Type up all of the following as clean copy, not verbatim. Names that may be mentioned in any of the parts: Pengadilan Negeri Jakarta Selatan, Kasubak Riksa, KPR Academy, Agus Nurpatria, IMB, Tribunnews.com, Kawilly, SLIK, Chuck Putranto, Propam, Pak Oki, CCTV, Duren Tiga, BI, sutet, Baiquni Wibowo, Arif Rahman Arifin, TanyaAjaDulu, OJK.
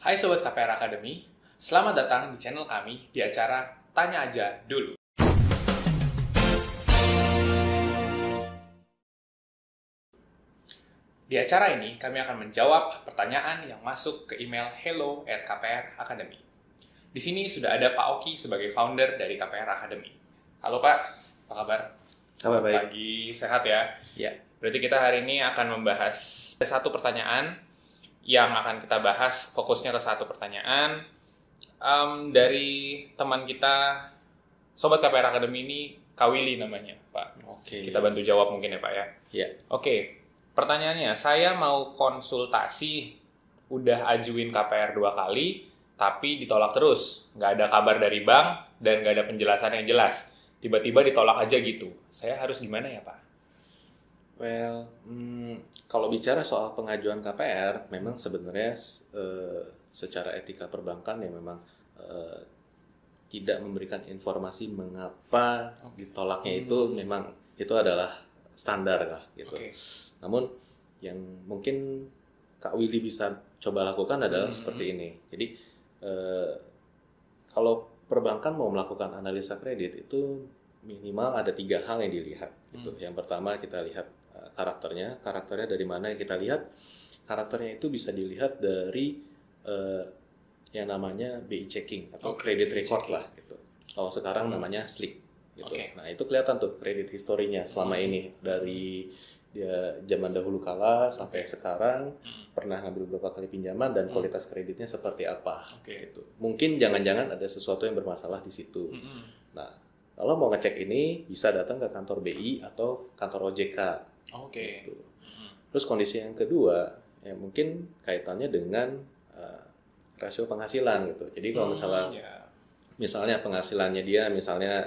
Hai Sobat KPR Academy, selamat datang di channel kami di acara Tanya Aja Dulu. Di acara ini, kami akan menjawab pertanyaan yang masuk ke email hello@kpracademy. Di sini sudah ada Pak Oki sebagai founder dari KPR Academy. Halo Pak, apa kabar? Kabar baik. Pagi, sehat ya? Iya. Berarti kita hari ini akan membahas satu pertanyaan yang akan kita bahas, fokusnya ke satu pertanyaan dari teman kita, Sobat KPR Academy ini, Kawilly namanya, Pak. Oke. Kita bantu jawab mungkin ya Pak ya? Iya. Oke. Pertanyaannya, saya mau konsultasi, udah ajuin KPR 2 kali, tapi ditolak terus. Nggak ada kabar dari bank, dan nggak ada penjelasan yang jelas. Tiba-tiba ditolak aja gitu. Saya harus gimana ya, Pak? Well, kalau bicara soal pengajuan KPR, memang sebenarnya secara etika perbankan ya memang tidak memberikan informasi mengapa ditolaknya itu memang itu adalah standar lah gitu. Okay. Namun yang mungkin Kak Willy bisa coba lakukan adalah seperti ini. Jadi kalau perbankan mau melakukan analisa kredit itu minimal ada 3 hal yang dilihat. Gitu. Yang pertama kita lihat karakternya. Karakternya dari mana yang kita lihat? Karakternya itu bisa dilihat dari yang namanya BI checking atau credit record lah. Gitu. Kalau sekarang namanya SLIK. Gitu. Okay. Nah itu kelihatan tuh kredit historinya selama ini dari dia zaman dahulu kala sampai sekarang pernah ngambil beberapa kali pinjaman dan kualitas kreditnya seperti apa. Okay. Gitu. Mungkin jangan-jangan ada sesuatu yang bermasalah di situ. Nah kalau mau ngecek ini bisa datang ke kantor BI atau kantor OJK. Okay. Gitu. Terus kondisi yang kedua ya mungkin kaitannya dengan rasio penghasilan gitu. Jadi kalau misalnya penghasilannya dia misalnya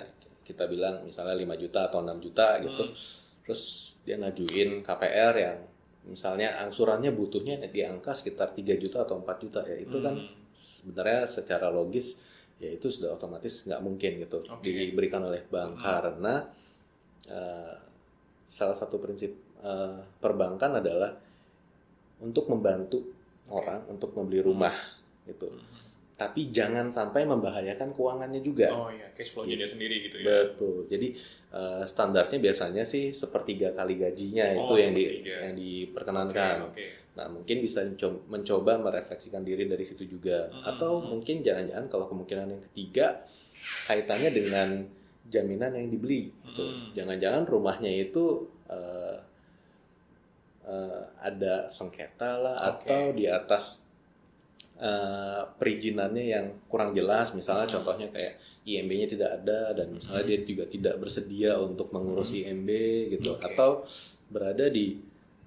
kita bilang misalnya 5 juta atau 6 juta gitu, terus dia ngajuin KPR yang misalnya angsurannya butuhnya di angka sekitar 3 juta atau 4 juta ya itu kan sebenarnya secara logis ya itu sudah otomatis nggak mungkin gitu diberikan oleh bank karena salah satu prinsip perbankan adalah untuk membantu orang untuk membeli rumah gitu. Tapi jangan sampai membahayakan keuangannya juga. Oh iya, cash flow-nya dia sendiri gitu ya. Betul. Jadi standarnya biasanya sih 1/3 kali gajinya itu yang diperkenankan. Okay. Nah, mungkin bisa mencoba merefleksikan diri dari situ juga. Atau mungkin jangan-jangan kalau kemungkinan yang ketiga kaitannya dengan jaminan yang dibeli. Gitu. Jangan-jangan rumahnya itu ada sengketa lah atau di atas perizinannya yang kurang jelas, misalnya contohnya kayak IMB-nya tidak ada dan misalnya dia juga tidak bersedia untuk mengurus IMB gitu, atau berada di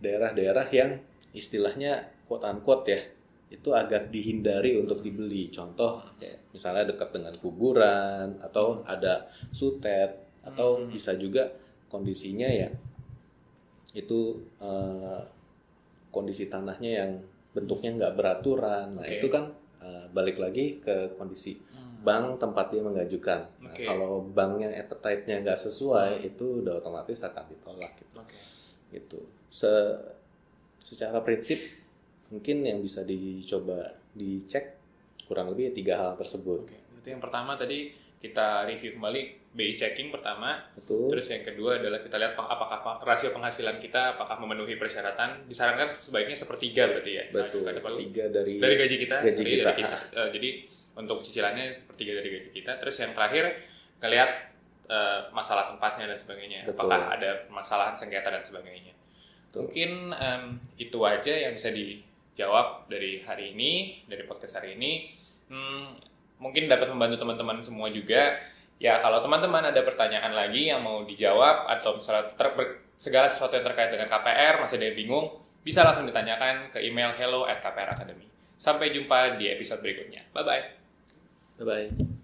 daerah-daerah yang istilahnya quote-unquote ya itu agak dihindari untuk dibeli, contoh misalnya dekat dengan kuburan atau ada sutet atau bisa juga kondisinya ya itu kondisi tanahnya yang bentuknya nggak beraturan, nah itu kan balik lagi ke kondisi bank tempat dia mengajukan. Nah, kalau banknya appetite-nya nggak sesuai, itu udah otomatis akan ditolak. Gitu. Gitu. Secara prinsip mungkin yang bisa dicoba dicek kurang lebih 3 hal tersebut. Itu yang pertama tadi kita review kembali BI checking pertama. Betul. Terus yang kedua adalah kita lihat apakah rasio penghasilan kita apakah memenuhi persyaratan. Disarankan sebaiknya 1/3 berarti ya. Betul. Nah, 1/3 dari gaji kita. Jadi untuk cicilannya 1/3 dari gaji kita. Terus yang terakhir ngelihat masalah tempatnya dan sebagainya. Betul. Apakah ada permasalahan sengketa dan sebagainya. Betul. Mungkin itu aja yang bisa dijawab dari hari ini, dari podcast hari ini. Mungkin dapat membantu teman-teman semua juga. Ya, kalau teman-teman ada pertanyaan lagi yang mau dijawab atau misalnya segala sesuatu yang terkait dengan KPR, masih ada yang bingung, bisa langsung ditanyakan ke email hello@kpracademy. Sampai jumpa di episode berikutnya. Bye-bye. Bye-bye.